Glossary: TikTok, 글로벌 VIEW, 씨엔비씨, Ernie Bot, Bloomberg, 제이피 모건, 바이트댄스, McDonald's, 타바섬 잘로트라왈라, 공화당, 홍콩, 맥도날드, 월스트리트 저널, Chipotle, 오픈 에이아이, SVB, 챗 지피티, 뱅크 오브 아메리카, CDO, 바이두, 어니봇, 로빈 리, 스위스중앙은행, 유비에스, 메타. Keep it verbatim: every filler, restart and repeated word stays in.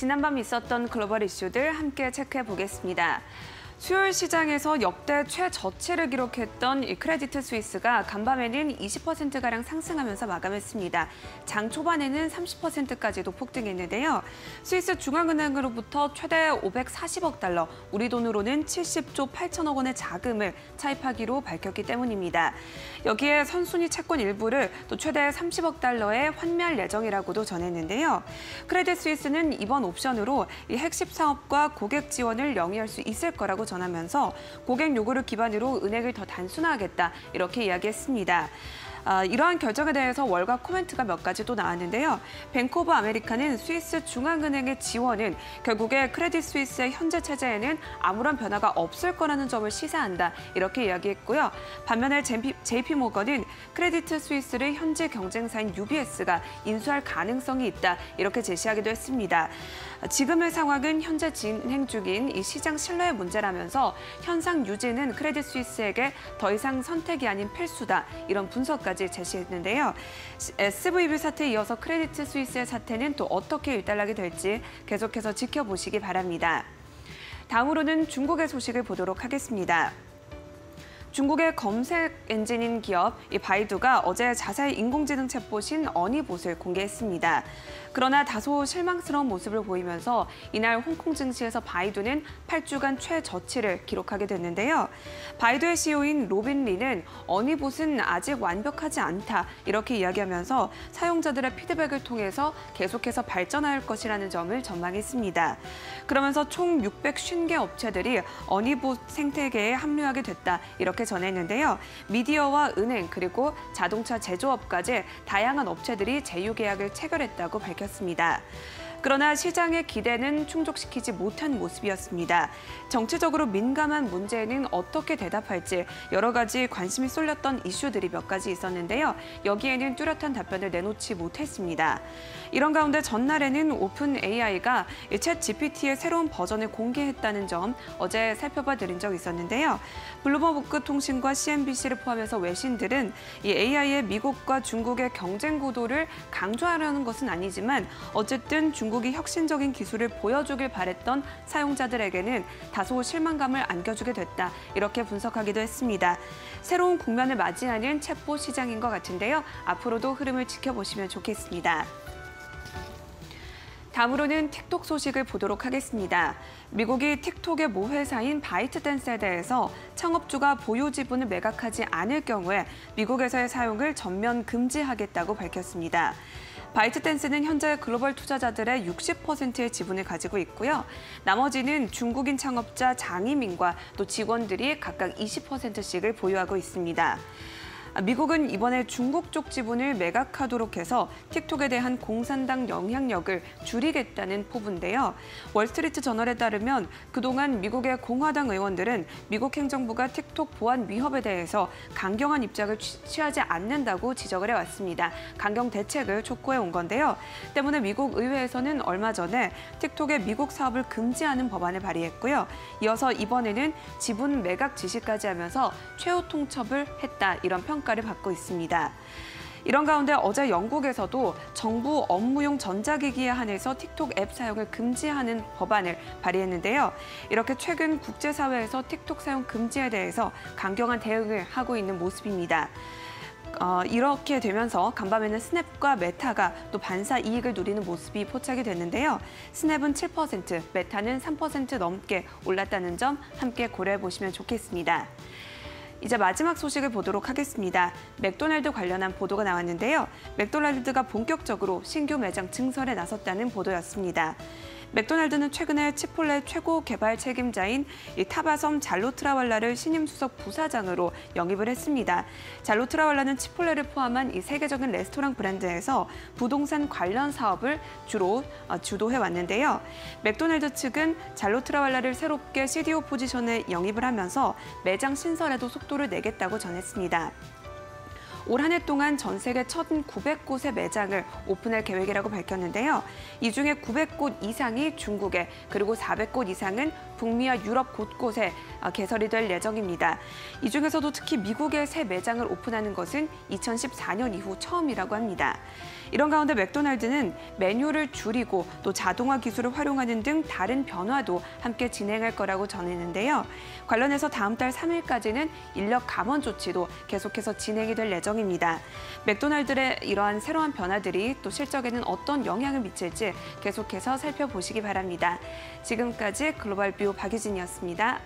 지난밤 있었던 글로벌 이슈들 함께 체크해 보겠습니다. 수요일 시장에서 역대 최저치를 기록했던 이 크레디트 스위스가 간밤에는 이십 퍼센트가량 상승하면서 마감했습니다. 장 초반에는 삼십 퍼센트까지도 폭등했는데요. 스위스 중앙은행으로부터 최대 오백사십억 달러, 우리 돈으로는 칠십조 팔천억 원의 자금을 차입하기로 밝혔기 때문입니다. 여기에 선순위 채권 일부를 또 최대 삼십억 달러에 환매할 예정이라고도 전했는데요. 크레딧 스위스는 이번 옵션으로 이 핵심 사업과 고객 지원을 영위할 수 있을 거라고 전하면서 고객 요구를 기반으로 은행을 더 단순화하겠다 이렇게 이야기했습니다. 아, 이러한 결정에 대해서 월가 코멘트가 몇 가지 또 나왔는데요. 뱅크 오브 아메리카는 스위스 중앙은행의 지원은 결국에 크레딧 스위스의 현재 체제에는 아무런 변화가 없을 거라는 점을 시사한다 이렇게 이야기했고요. 반면에 제이피 모건은 크레딧 스위스를 현지 경쟁사인 유비에스가 인수할 가능성이 있다 이렇게 제시하기도 했습니다. 지금의 상황은 현재 진행 중인 이 시장 신뢰의 문제라면서 현상 유지는 크레딧 스위스에게 더 이상 선택이 아닌 필수다 이런 분석까지 제시했는데요. 에스브이비 사태에 이어서 크레딧 스위스의 사태는 또 어떻게 일단락이 될지 계속해서 지켜보시기 바랍니다. 다음으로는 중국의 소식을 보도록 하겠습니다. 중국의 검색 엔진인 기업 이 바이두가 어제 자사의 인공지능 챗봇인 어니봇을 공개했습니다. 그러나 다소 실망스러운 모습을 보이면서 이날 홍콩 증시에서 바이두는 팔 주간 최저치를 기록하게 됐는데요. 바이두의 씨이오인 로빈 리는 어니봇은 아직 완벽하지 않다 이렇게 이야기하면서 사용자들의 피드백을 통해서 계속해서 발전할 것이라는 점을 전망했습니다. 그러면서 총 육백오십 개 업체들이 어니봇 생태계에 합류하게 됐다 이렇게 전했는데요. 미디어와 은행 그리고 자동차 제조업까지 다양한 업체들이 제휴 계약을 체결했다고 밝혔습니다. 그러나 시장의 기대는 충족시키지 못한 모습이었습니다. 정치적으로 민감한 문제에는 어떻게 대답할지 여러 가지 관심이 쏠렸던 이슈들이 몇 가지 있었는데요. 여기에는 뚜렷한 답변을 내놓지 못했습니다. 이런 가운데 전날에는 오픈 에이아이가 챗 지피티의 새로운 버전을 공개했다는 점 어제 살펴봐 드린 적이 있었는데요. 블룸버그 통신과 씨엔비씨를 포함해서 외신들은 이 에이아이의 미국과 중국의 경쟁 구도를 강조하려는 것은 아니지만 어쨌든 중국 중국이 혁신적인 기술을 보여주길 바랬던 사용자들에게는 다소 실망감을 안겨주게 됐다 이렇게 분석하기도 했습니다. 새로운 국면을 맞이하는 챗봇 시장인 것 같은데요. 앞으로도 흐름을 지켜보시면 좋겠습니다. 다음으로는 틱톡 소식을 보도록 하겠습니다. 미국이 틱톡의 모회사인 바이트댄스에 대해서 창업주가 보유 지분을 매각하지 않을 경우에 미국에서의 사용을 전면 금지하겠다고 밝혔습니다. 바이트댄스는 현재 글로벌 투자자들의 육십 퍼센트의 지분을 가지고 있고요. 나머지는 중국인 창업자 장이민과 또 직원들이 각각 이십 퍼센트씩을 보유하고 있습니다. 미국은 이번에 중국 쪽 지분을 매각하도록 해서 틱톡에 대한 공산당 영향력을 줄이겠다는 포부인데요. 월스트리트 저널에 따르면 그동안 미국의 공화당 의원들은 미국 행정부가 틱톡 보안 위협에 대해서 강경한 입장을 취하지 않는다고 지적을 해왔습니다. 강경 대책을 촉구해 온 건데요. 때문에 미국 의회에서는 얼마 전에 틱톡의 미국 사업을 금지하는 법안을 발의했고요. 이어서 이번에는 지분 매각 지시까지 하면서 최후 통첩을 했다 이런 평가 평가를 받고 있습니다. 이런 가운데 어제 영국에서도 정부 업무용 전자기기에 한해서 틱톡 앱 사용을 금지하는 법안을 발의했는데요. 이렇게 최근 국제사회에서 틱톡 사용 금지에 대해서 강경한 대응을 하고 있는 모습입니다. 어, 이렇게 되면서 간밤에는 스냅과 메타가 또 반사 이익을 누리는 모습이 포착이 됐는데요. 스냅은 칠 퍼센트, 메타는 삼 퍼센트 넘게 올랐다는 점 함께 고려해 보시면 좋겠습니다. 이제 마지막 소식을 보도록 하겠습니다. 맥도날드 관련한 보도가 나왔는데요. 맥도날드가 본격적으로 신규 매장 증설에 나섰다는 보도였습니다. 맥도날드는 최근에 치폴레 최고 개발 책임자인 이 타바섬 잘로트라왈라를 신임 수석 부사장으로 영입을 했습니다. 잘로트라왈라는 치폴레를 포함한 이 세계적인 레스토랑 브랜드에서 부동산 관련 사업을 주로 어, 주도해 왔는데요. 맥도날드 측은 잘로트라왈라를 새롭게 씨디오 포지션에 영입을 하면서 매장 신설에도 속도를 내겠다고 전했습니다. 올 한 해 동안 전 세계 천구백 곳의 매장을 오픈할 계획이라고 밝혔는데요. 이 중에 구백 곳 이상이 중국에 그리고 사백 곳 이상은 북미와 유럽 곳곳에 개설이 될 예정입니다. 이 중에서도 특히 미국에 새 매장을 오픈하는 것은 이천십사 년 이후 처음이라고 합니다. 이런 가운데 맥도날드는 메뉴를 줄이고 또 자동화 기술을 활용하는 등 다른 변화도 함께 진행할 거라고 전했는데요. 관련해서 다음 달 삼 일까지는 인력 감원 조치도 계속해서 진행이 될 예정입니다. 맥도날드의 이러한 새로운 변화들이 또 실적에는 어떤 영향을 미칠지 계속해서 살펴보시기 바랍니다. 지금까지 글로벌 뷰 박유진이었습니다.